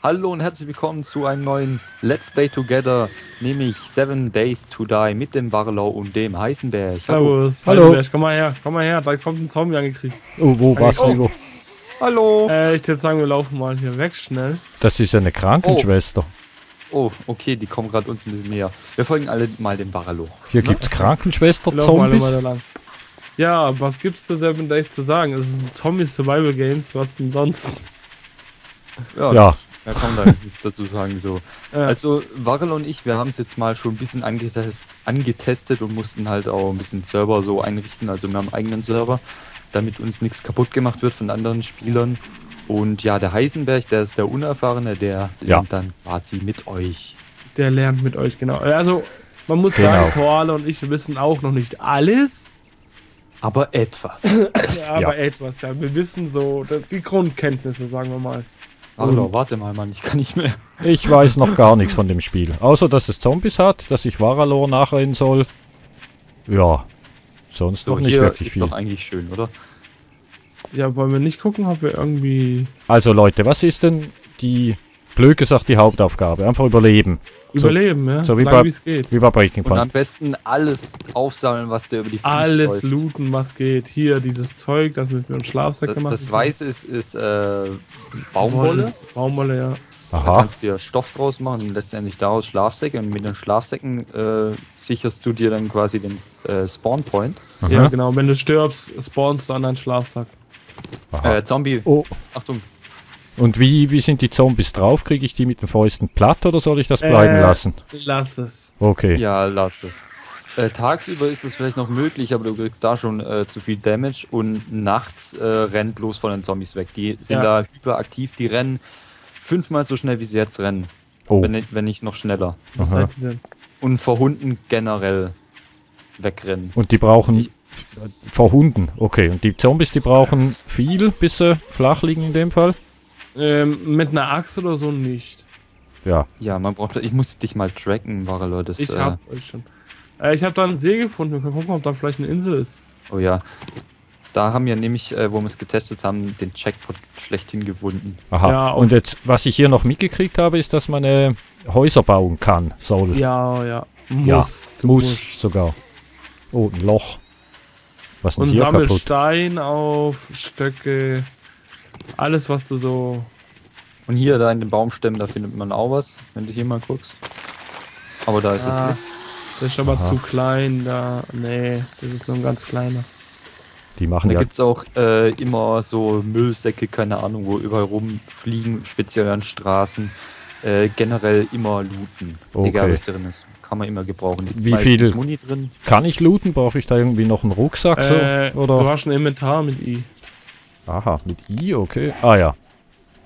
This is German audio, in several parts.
Hallo und herzlich willkommen zu einem neuen Let's Play Together, nämlich 7 Days to Die mit dem Waralor und dem Heisenberch. Servus, hallo. Heisenberch, komm mal her, da kommt ein Zombie angekriegt. Oh, wo warst du? Oh. Hallo. Ich würde sagen, wir laufen mal hier weg, schnell. Das ist eine Krankenschwester. Oh, okay, die kommen gerade uns ein bisschen näher. Wir folgen alle mal dem Waralor. Hier gibt's Krankenschwester-Zombies. Ja, was gibt's zu 7 Days zu sagen? Es ist ein Zombie-Survival-Games, was denn sonst? Ja. Da kann man da nichts dazu sagen. So. Also Warel und ich, wir haben es jetzt mal schon ein bisschen angetestet und mussten halt auch ein bisschen Server so einrichten. Also wir haben einen eigenen Server, damit uns nichts kaputt gemacht wird von anderen Spielern. Und ja, der Heisenberch, der ist der Unerfahrene, der lernt dann quasi mit euch. Der lernt mit euch, genau. Also man muss sagen, Koalah und ich, wir wissen auch noch nicht alles. Aber etwas. Ja, wir wissen so die Grundkenntnisse, sagen wir mal. Hallo, warte mal, Mann, ich kann nicht mehr. Ich weiß noch gar nichts von dem Spiel. Außer, dass es Zombies hat, dass ich Waralor nachrennen soll. Ja, sonst so, noch nicht wirklich viel. Ist doch eigentlich schön, oder? Ja, wollen wir nicht gucken, ob wir irgendwie... Also Leute, was ist denn die, blöd gesagt, die Hauptaufgabe? Einfach überleben. Überleben, so, ja, so wie es geht. Wie bei Breaking Point. Und am besten alles aufsammeln, was der über die Füße läuft. Alles looten, was geht. Hier, dieses Zeug, das mit mir im Schlafsack gemacht wird. Das Weiße ist Baumwolle. Baumwolle, ja. Aha. Da kannst du dir Stoff draus machen und letztendlich daraus Schlafsäcke. Und mit den Schlafsäcken sicherst du dir dann quasi den Spawn-Point. Aha. Ja, genau. Wenn du stirbst, spawnst du an deinen Schlafsack. Zombie. Oh. Achtung. Und wie sind die Zombies drauf? Kriege ich die mit den Fäusten platt oder soll ich das bleiben lassen? Lass es. Okay. Ja, lass es. Tagsüber ist es vielleicht noch möglich, aber du kriegst da schon zu viel Damage und nachts rennt bloß von den Zombies weg. Die sind da hyperaktiv, die rennen 5-mal so schnell, wie sie jetzt rennen. Oh. Wenn nicht noch schneller. Was seid ihr denn? Und vor Hunden generell wegrennen. Und die brauchen... vor Hunden, okay. Und die Zombies, die brauchen viel, bis sie flach liegen in dem Fall? Mit einer Axt oder so nicht. Ja. Ja, man braucht... Ich muss dich mal tracken, Waralor. Ich hab euch schon. Ich hab da einen See gefunden. Wir können gucken, ob da vielleicht eine Insel ist. Oh ja. Da haben wir nämlich, wo wir es getestet haben, den Checkpot schlechthin gefunden. Aha. Ja, und jetzt, was ich hier noch mitgekriegt habe, ist, dass man Häuser bauen kann. Soll. Ja, ja. Muss sogar. Oh, ein Loch. Was ist denn hier kaputt? Und sammel Stein auf, Stöcke... Alles, was du so... Und hier, da in den Baumstämmen, da findet man auch was, wenn du hier mal guckst. Aber da ist jetzt nichts. Das ist aber zu klein, da... Nee, das ist nur ein ganz kleiner. Die machen da gibt's auch immer so Müllsäcke, keine Ahnung, wo überall rumfliegen, speziell an Straßen. Generell immer looten, egal was drin ist. Kann man immer gebrauchen. Wie viel Muni drin. Kann ich looten? Brauche ich da irgendwie noch einen Rucksack? So, oder? Du hast ein Inventar mit I. Aha, mit I, okay. Ah ja.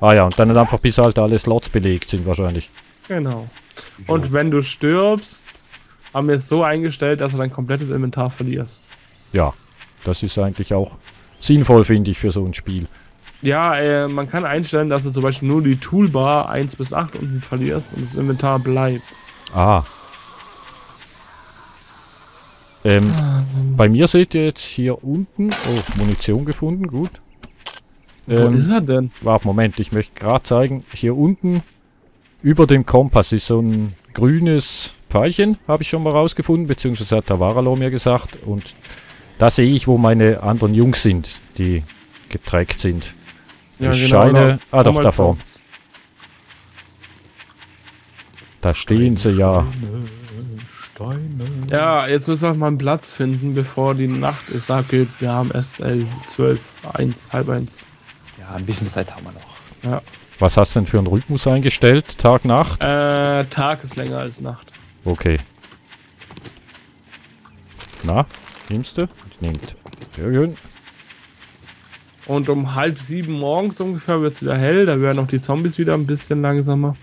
Ah ja, und dann einfach bis halt alle Slots belegt sind wahrscheinlich. Genau. Und wenn du stirbst, haben wir es so eingestellt, dass du dein komplettes Inventar verlierst. Ja, das ist eigentlich auch sinnvoll, finde ich, für so ein Spiel. Ja, man kann einstellen, dass du zum Beispiel nur die Toolbar 1 bis 8 unten verlierst und das Inventar bleibt. Ah. Bei mir seht ihr jetzt hier unten... Oh, Munition gefunden, gut. Wo ist er denn? Warte, Moment, ich möchte gerade zeigen, hier unten über dem Kompass ist so ein grünes Pfeilchen, habe ich schon mal rausgefunden, beziehungsweise hat der Waralor mir gesagt, und da sehe ich, wo meine anderen Jungs sind, die getrackt sind. Ja, ich scheine... Ah, doch, da vorne. Da stehen sie ja. Steine. Ja, jetzt müssen wir mal einen Platz finden, bevor die Nacht ist. Okay, wir haben SL 12, 1, halb 1. Ja, ein bisschen Zeit haben wir noch. Ja. Was hast du denn für einen Rhythmus eingestellt? Tag, Nacht? Tag ist länger als Nacht. Okay. Na, nimmst du? Nehmt. Sehr schön. Und um 7:30 morgens ungefähr wird es wieder hell. Da werden auch die Zombies wieder ein bisschen langsamer.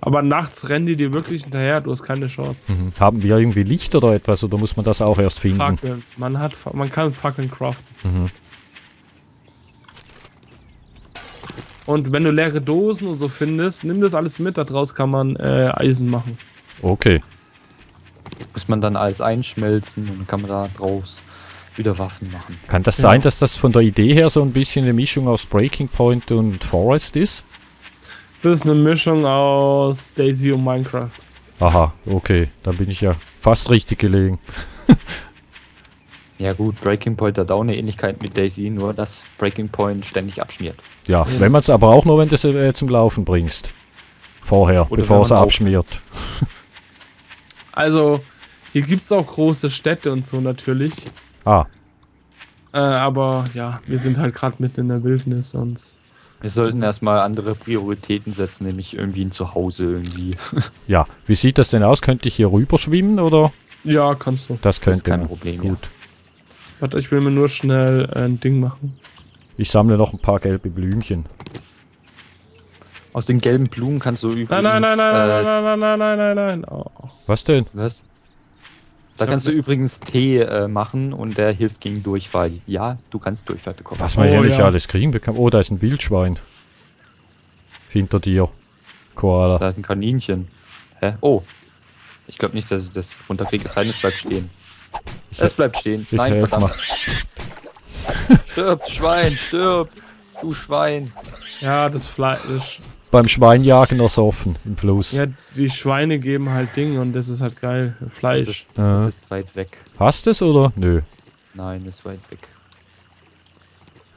Aber nachts rennen die dir wirklich hinterher. Du hast keine Chance. Mhm. Haben wir irgendwie Licht oder etwas? Oder muss man das auch erst finden? Fackeln. Man kann Fackeln craften. Mhm. Und wenn du leere Dosen und so findest, nimm das alles mit, daraus kann man Eisen machen. Okay. Muss man dann alles einschmelzen und kann man da draus wieder Waffen machen. Kann das sein, dass das von der Idee her so ein bisschen eine Mischung aus Breaking Point und Forest ist? Das ist eine Mischung aus DayZ und Minecraft. Aha, okay. Da bin ich ja fast richtig gelegen. Ja gut, Breaking Point hat auch eine Ähnlichkeit mit DayZ, nur dass Breaking Point ständig abschmiert. Ja, wenn man es aber auch nur, wenn du es zum Laufen bringst. Vorher, oder bevor es abschmiert. Also, hier gibt es auch große Städte und so natürlich. Ah. Aber ja, wir sind halt gerade mitten in der Wildnis, sonst... Wir sollten erstmal andere Prioritäten setzen, nämlich irgendwie ein Zuhause irgendwie. Ja, wie sieht das denn aus? Könnte ich hier rüber schwimmen, oder? Ja, kannst du. Das könnte. Das ist kein Problem, gut. Ja. Warte, ich will mir nur schnell ein Ding machen. Ich sammle noch ein paar gelbe Blümchen. Aus den gelben Blumen kannst du übrigens... Nein. Oh. Was denn? Was? Da kannst du übrigens Tee machen und der hilft gegen Durchfall. Ja, du kannst Durchfall bekommen. Was man hier nicht alles kriegen bekam. Oh, da ist ein Wildschwein. Hinter dir. Koala. Da ist ein Kaninchen. Hä? Oh. Ich glaube nicht, dass ich das runterkriege. Es sei denn, es bleibt stehen. Es bleibt stehen. Nein, verdammt. Stirb, Schwein, stirb. Du Schwein. Ja, das Fleisch ist... Beim Schweinjagen ersoffen im Fluss. Ja, die Schweine geben halt Dinge und das ist halt geil. Fleisch. Das ist weit weg. Hast du es oder? Nö. Nein, das ist weit weg.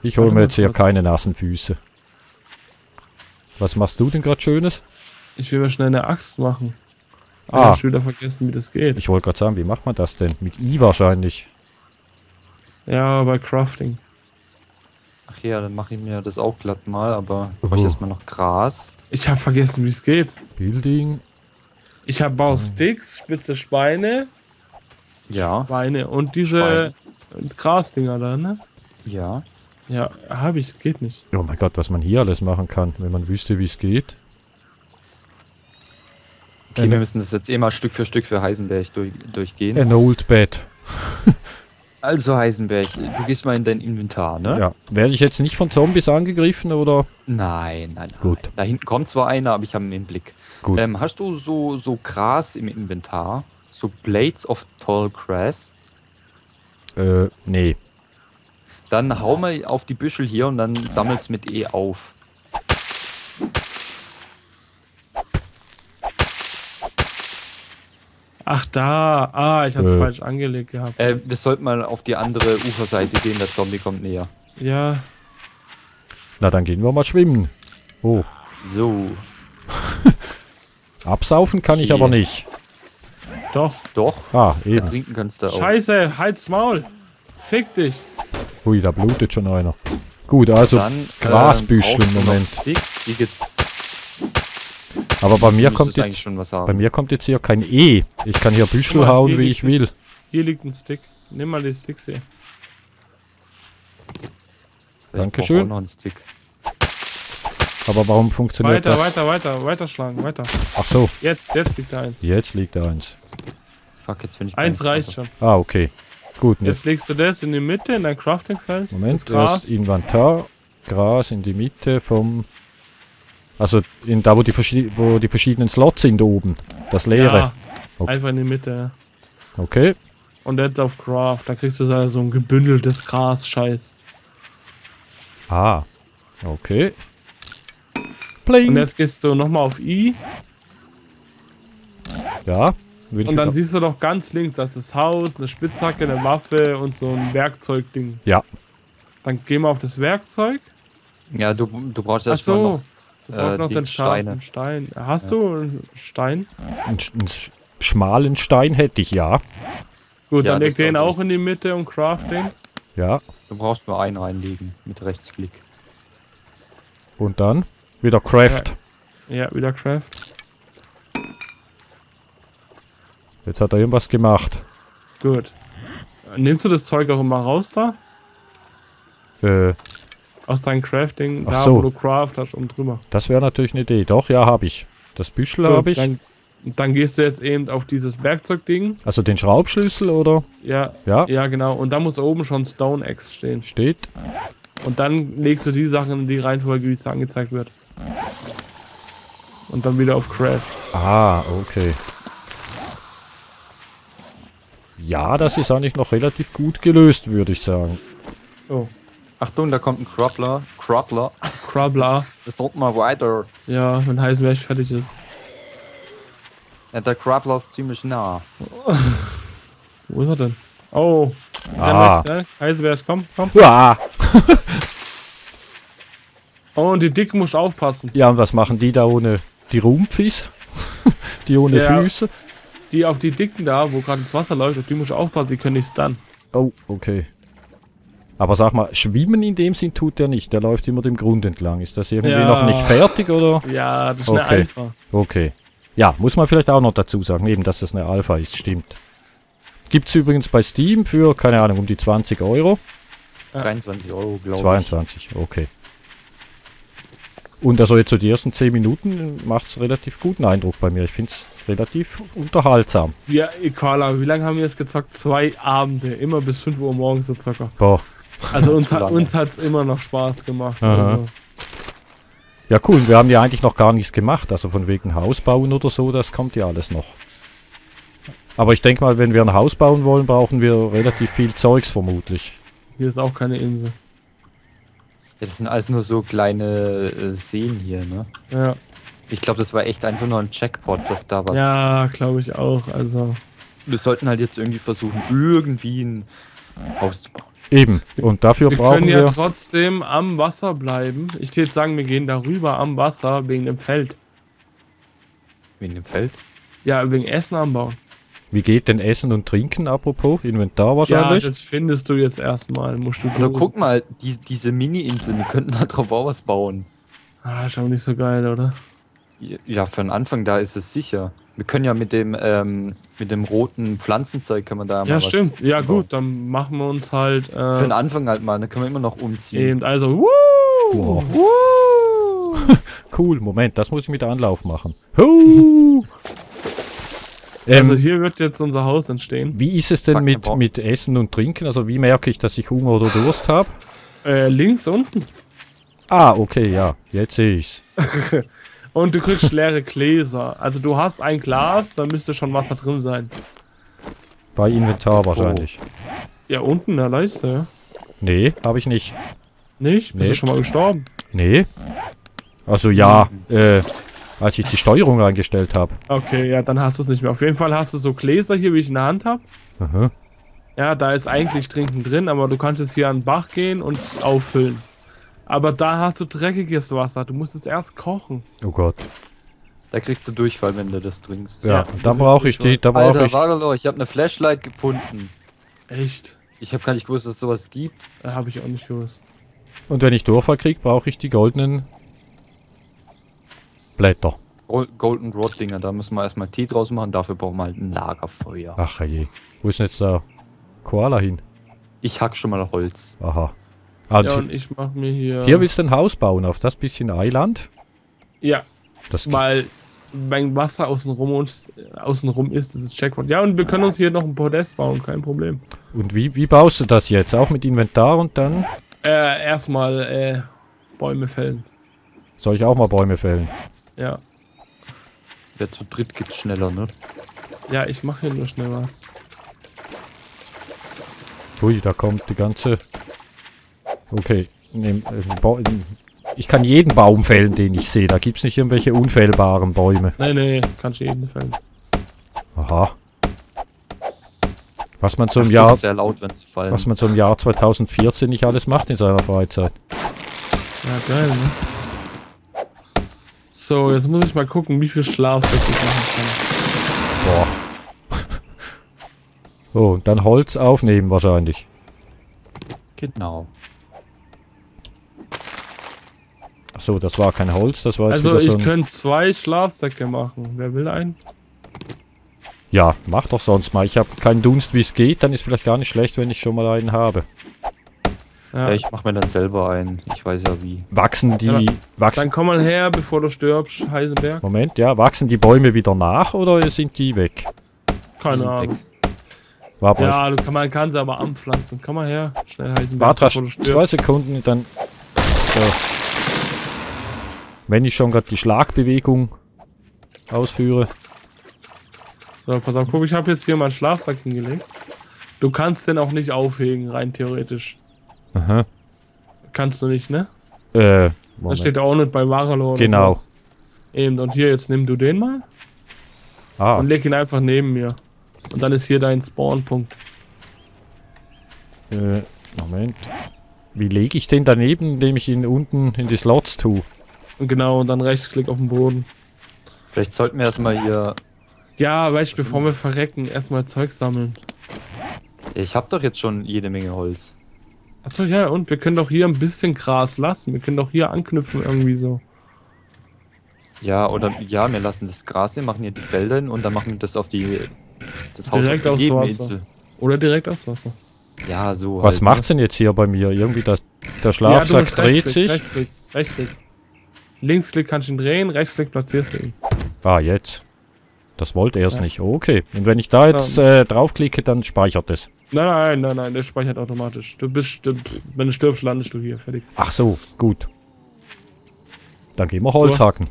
Ich hole mir jetzt hier keine nassen Füße. Was machst du denn gerade Schönes? Ich will mir schnell eine Axt machen. Ah. Ich hab wieder vergessen, wie das geht. Ich wollte gerade sagen, wie macht man das denn? Mit I wahrscheinlich. Ja, bei Crafting. Ach ja, dann mache ich mir das auch glatt mal, aber brauche ich erstmal noch Gras. Ich habe vergessen, wie es geht. Building. Ich habe Bausticks, spitze Schweine. Ja. Schweine und diese Grasdinger da, ne? Ja. Ja, habe ich, geht nicht. Oh mein Gott, was man hier alles machen kann, wenn man wüsste, wie es geht. Okay, wir müssen das jetzt eh mal Stück für Stück für Heisenberch durchgehen. An old bed. Also Heisenberch, du gehst mal in dein Inventar, ne? Ja. Werde ich jetzt nicht von Zombies angegriffen, oder? Nein. Gut. Da hinten kommt zwar einer, aber ich habe ihn im Blick. Gut. Hast du so Gras im Inventar? So Blades of Tall Grass? Nee. Dann hau mal auf die Büschel hier und dann sammelst mit E auf. Ach da, ich hab's falsch angelegt gehabt. Wir sollten mal auf die andere Uferseite gehen, der Zombie kommt näher. Ja. Na, dann gehen wir mal schwimmen. Oh. So. Absaufen kann ich aber nicht. Doch. Doch. Ah, eben. Trinken kannst du auch. Scheiße, halt's Maul. Fick dich. Ui, da blutet schon einer. Gut, also dann, Grasbüschel im Moment. Die gibt's. Aber bei mir kommt jetzt hier kein E. Ich kann hier Büschel hauen, wie ich will. Hier liegt ein Stick. Nimm mal die Sticks hier. Dankeschön. Ich brauche auch noch einen Stick. Aber warum funktioniert das? Weiter schlagen, weiter. Ach so. Jetzt liegt da eins. Fuck, jetzt finde ich eins reicht schon. Ah, okay. Gut. Jetzt legst du das in die Mitte, in dein Crafting-Feld. Moment, Gras. Inventar. Gras in die Mitte vom... Also wo die verschiedenen Slots sind oben. Das leere. Ja, okay. Einfach in die Mitte. Okay. Und jetzt auf Craft. Da kriegst du so ein gebündeltes Gras-Scheiß. Ah. Okay. Pling. Und jetzt gehst du nochmal auf I. Ja. Und dann siehst du doch ganz links, das ist das Haus, eine Spitzhacke, eine Waffe und so ein Werkzeugding. Ja. Dann gehen wir auf das Werkzeug. Ja, du brauchst erstmal noch... Du brauchst noch den scharfen Stein. Hast du einen Stein? Einen schmalen Stein hätte ich, ja. Gut, ja, dann leg den auch in die Mitte und craft den. Ja. Du brauchst nur einen reinlegen mit Rechtsklick. Und dann wieder Craft. Ja, wieder Craft. Jetzt hat er irgendwas gemacht. Gut. Nimmst du das Zeug auch immer raus da? Aus deinem Crafting, da wo du Craft hast, um drüber. Das wäre natürlich eine Idee. Doch, ja, habe ich. Das Büschel habe ich. Dann gehst du jetzt eben auf dieses Werkzeugding. Also den Schraubschlüssel, oder? Ja, genau. Und da muss oben schon Stone Axe stehen. Steht. Und dann legst du die Sachen in die Reihenfolge, wie es da angezeigt wird. Und dann wieder auf Craft. Ah, okay. Ja, das ist eigentlich noch relativ gut gelöst, würde ich sagen. Oh. Achtung, da kommt ein Crawler. Wir sollten mal weiter. Ja, wenn Heisenberch fertig ist. Ja, der Krabler ist ziemlich nah. Wo ist er denn? Oh. Ah. Heisenberch, komm, komm. Ja. Und die Dicken musst aufpassen. Ja, und was machen die da ohne die Rumpfis? Die ohne Füße? Die auf die Dicken da, wo gerade das Wasser läuft, auf die musst du aufpassen, die können nicht stunnen. Oh, okay. Aber sag mal, schwimmen in dem Sinn tut der nicht, der läuft immer dem Grund entlang. Ist das irgendwie noch nicht fertig, oder? Ja, das ist eine Alpha. Okay. Ja, muss man vielleicht auch noch dazu sagen, eben, dass das eine Alpha ist, stimmt. Gibt's übrigens bei Steam für, keine Ahnung, um die 20 Euro. 23 Euro, glaube ich. 22, okay. Und also jetzt so die ersten 10 Minuten macht es relativ guten Eindruck bei mir. Ich finde es relativ unterhaltsam. Ja, Koalah, wie lange haben wir jetzt gezockt? 2 Abende, immer bis 5 Uhr morgens so Zocker. Boah. Also uns hat es immer noch Spaß gemacht. Also. Ja cool, wir haben ja eigentlich noch gar nichts gemacht. Also von wegen Haus bauen oder so, das kommt ja alles noch. Aber ich denke mal, wenn wir ein Haus bauen wollen, brauchen wir relativ viel Zeugs vermutlich. Hier ist auch keine Insel. Das sind alles nur so kleine Seen hier, ne? Ja. Ich glaube, das war echt einfach nur ein Jackpot, dass da was... Ja, glaube ich auch, also... Wir sollten halt jetzt irgendwie versuchen, irgendwie ein Haus zu bauen. Eben, und dafür brauchen wir... Wir können ja trotzdem am Wasser bleiben. Ich würde sagen, wir gehen darüber am Wasser, wegen dem Feld. Wegen dem Feld? Ja, wegen Essen anbauen. Wie geht denn Essen und Trinken, apropos? Inventar wahrscheinlich? Ja, das findest du jetzt erstmal. Musst du guck mal, diese Mini-Inseln, die könnten da drauf auch was bauen. Ah, ist auch nicht so geil, oder? Ja, für den Anfang da ist es sicher. Wir können ja mit dem roten Pflanzenzeug können wir da mal was bauen. Ja, stimmt. Ja, gut, dann machen wir uns halt... für den Anfang halt mal, dann können wir immer noch umziehen. Eben, also... Wow. Cool, Moment, das muss ich mit Anlauf machen. Also hier wird jetzt unser Haus entstehen. Wie ist es denn mit Essen und Trinken? Also wie merke ich, dass ich Hunger oder Durst habe? Links unten. Ah, okay, ja. Jetzt sehe ich's. Und du kriegst leere Gläser. Also du hast ein Glas, da müsste schon Wasser drin sein. Bei Inventar wahrscheinlich. Ja, unten in der Leiste, ja. Nee, habe ich nicht. Nicht? Bist du schon mal gestorben? Nee. Also ja, als ich die Steuerung eingestellt habe. Okay, ja, dann hast du es nicht mehr. Auf jeden Fall hast du so Gläser hier, wie ich in der Hand habe. Mhm. Ja, da ist eigentlich Trinken drin, aber du kannst jetzt hier an den Bach gehen und auffüllen. Aber da hast du dreckiges Wasser. Du musst es erst kochen. Oh Gott. Da kriegst du Durchfall, wenn du das trinkst. Ja, da brauche ich die. Alter, Waralor, ich habe eine Flashlight gefunden. Echt? Ich habe gar nicht gewusst, dass es sowas gibt. Da habe ich auch nicht gewusst. Und wenn ich Durchfall kriege, brauche ich die goldenen... Blätter. Golden Rod Dinger, da müssen wir erstmal Tee draus machen, dafür brauchen wir halt ein Lagerfeuer. Ach je. Wo ist denn jetzt der Koalah hin? Ich hack schon mal Holz. Aha. Und ja, und ich mach mir hier... Hier willst du ein Haus bauen, auf das bisschen Eiland? Ja. Das weil mein Wasser außenrum ist, das ist Checkpoint. Ja, und wir können uns hier noch ein Podest bauen, kein Problem. Und wie baust du das jetzt? Auch mit Inventar und dann? Erstmal Bäume fällen. Soll ich auch mal Bäume fällen? Ja. Wer zu dritt geht schneller, ne? Ja, ich mache hier nur schnell was. Ui, da kommt die ganze... Okay. Ich kann jeden Baum fällen, den ich sehe. Da gibt es nicht irgendwelche unfällbaren Bäume. Nee, nee, kannst du jeden fällen. Aha. Was man so im Jahr... Sehr laut, wenn sie fallen. Was man so im Jahr 2014 nicht alles macht in seiner Freizeit. Ja, geil, ne? So, jetzt muss ich mal gucken, wie viel Schlaf ich machen kann. Boah. Oh, und dann Holz aufnehmen wahrscheinlich. Genau. Achso, das war kein Holz, das war jetzt also ich könnte 2 Schlafsäcke machen. Wer will einen? Ja, mach doch sonst mal. Ich habe keinen Dunst, wie es geht. Dann ist vielleicht gar nicht schlecht, wenn ich schon mal einen habe. Ja. Ich mach mir dann selber ein. Ich weiß ja wie. Wachsen die... Ja, wachsen dann komm mal her, bevor du stirbst, Heisenberch. Moment, ja. Wachsen die Bäume wieder nach oder sind die weg? Keine Ahnung. Ja, man kann sie aber anpflanzen. Komm mal her, schnell Heisenberch, Bartra, bevor du stirbst. 2 Sekunden, dann... So. Wenn ich schon gerade die Schlagbewegung ausführe. So, pass auf, guck, ich habe jetzt hier meinen Schlafsack hingelegt. Du kannst den auch nicht aufhegen, rein theoretisch. Aha. Kannst du nicht, ne? Moment. Das steht auch nicht bei Waralor. Genau. Und eben, und hier, jetzt nimm du den mal. Ah. Und leg ihn einfach neben mir. Und dann ist hier dein Spawnpunkt. Moment. Wie lege ich den daneben, indem ich ihn unten in die Slots tue? Genau, und dann Rechtsklick auf den Boden. Vielleicht sollten wir erstmal hier... Ja, weißt du, bevor wir verrecken, erstmal Zeug sammeln. Ich hab doch jetzt schon jede Menge Holz. Achso, ja, und wir können doch hier ein bisschen Gras lassen. Wir können doch hier anknüpfen irgendwie so. Ja, oder... Ja, wir lassen das Gras hier, machen hier die Felder hin und dann machen wir das auf die... Das Haus direkt aufs Wasser. Insel. Oder direkt aufs Wasser. Ja, so was halt, macht's denn jetzt hier bei mir? Irgendwie das, der Schlafsack dreht sich. Rechtsklick, Rechtsklick. Linksklick kannst du ihn drehen, Rechtsklick platzierst du ihn. Ah, jetzt. Das wollte er es nicht. Okay. Und wenn ich da jetzt draufklicke, dann speichert es. Nein, nein, nein, nein, der speichert automatisch. Du bist, wenn du stirbst, landest du hier. Fertig. Ach so, gut. Dann gehen wir Holzhaken.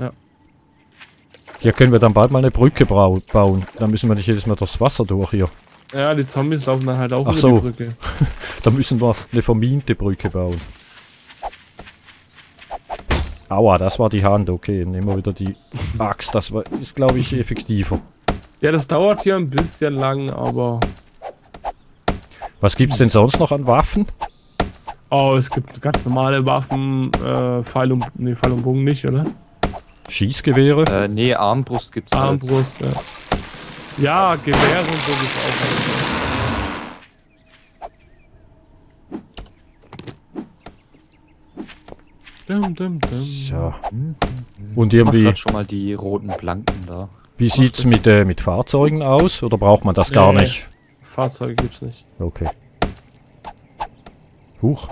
Ja. Hier können wir dann bald mal eine Brücke bauen. Dann müssen wir nicht jedes Mal durchs Wasser durch hier. Ja, die Zombies laufen dann halt auch über die Brücke. Da müssen wir eine verminte Brücke bauen. Aua, das war die Hand. Okay, nehmen wir wieder die Axt. Das war, ist, glaube ich, effektiver. Ja, das dauert hier ein bisschen lang, aber... Was gibt's denn sonst noch an Waffen? Oh, es gibt ganz normale Waffen. Pfeil und... Nee, Pfeil und Bogen nicht, oder? Schießgewehre? Nee, Armbrust gibt's halt. Armbrust, ja. Ja, Gewehre und so gibt's auch. Dum, dum, dum. So. Und irgendwie... Ich mach grad schon mal die roten Planken da. Wie sieht's mit Fahrzeugen aus? Oder braucht man das gar nicht? Fahrzeuge gibt's nicht. Okay. Huch.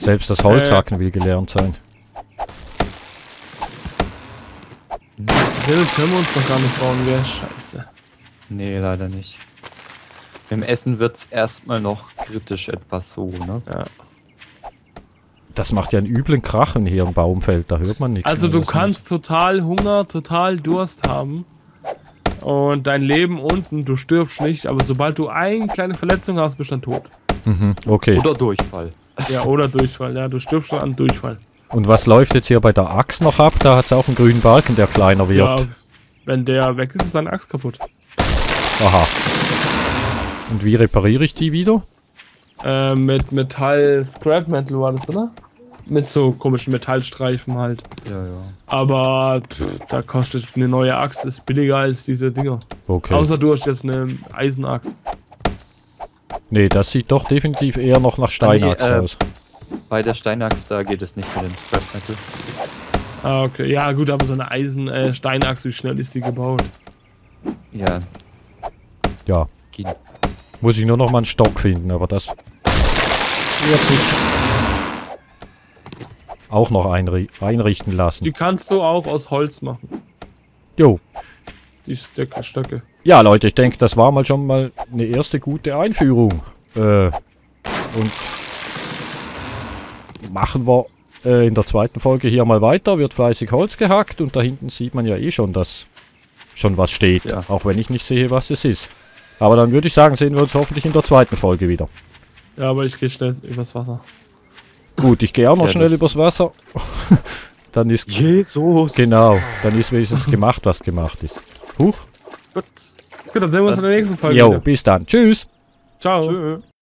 Selbst das Holzhacken will gelernt sein. Grill können wir uns noch gar nicht bauen, wäre scheiße. Nee, leider nicht. Im Essen wird's erstmal noch kritisch etwas so, ne? Ja. Das macht ja einen üblen Krachen hier im Baumfeld, da hört man nichts. Also du kannst total Hunger, total Durst haben und dein Leben unten, du stirbst nicht, aber sobald du eine kleine Verletzung hast, bist du dann tot. Mhm, okay. Oder Durchfall. Ja, oder Durchfall, ja, du stirbst schon an Durchfall. Und was läuft jetzt hier bei der Axt noch ab? Da hat es auch einen grünen Balken, der kleiner wird. Ja, wenn der weg ist, ist seine Axt kaputt. Aha. Und wie repariere ich die wieder? Mit Metall... Scrap Metal war das, oder? Mit so komischen Metallstreifen halt. Ja, ja. Aber da kostet eine neue Axt, ist billiger als diese Dinger. Okay. Außer du hast jetzt eine Eisenaxt. Nee, das sieht doch definitiv eher noch nach Steinaxt aus. Bei der Steinaxt, da geht es nicht mit dem Scrap Metal. Ah, okay. Ja, gut, aber so eine Steinaxt, wie schnell ist die gebaut? Ja. Ja. Ging. Muss ich nur noch mal einen Stock finden, aber das wird sich auch noch einrichten lassen. Die kannst du auch aus Holz machen. Jo. Die Stöcke. Ja, Leute, ich denke, das war mal schon mal eine erste gute Einführung. Und machen wir in der zweiten Folge hier mal weiter, wird fleißig Holz gehackt und da hinten sieht man ja eh schon, dass schon was steht, ja. Auch wenn ich nicht sehe, was es ist. Aber dann würde ich sagen, sehen wir uns hoffentlich in der zweiten Folge wieder. Ja, aber ich gehe schnell übers Wasser. Gut, ich gehe auch noch schnell übers Wasser. Dann ist... Jesus! Genau, dann ist wenigstens gemacht, was gemacht ist. Huch! Gut, dann sehen wir uns in der nächsten Folge wieder. Jo, bis dann. Tschüss! Ciao! Tschö.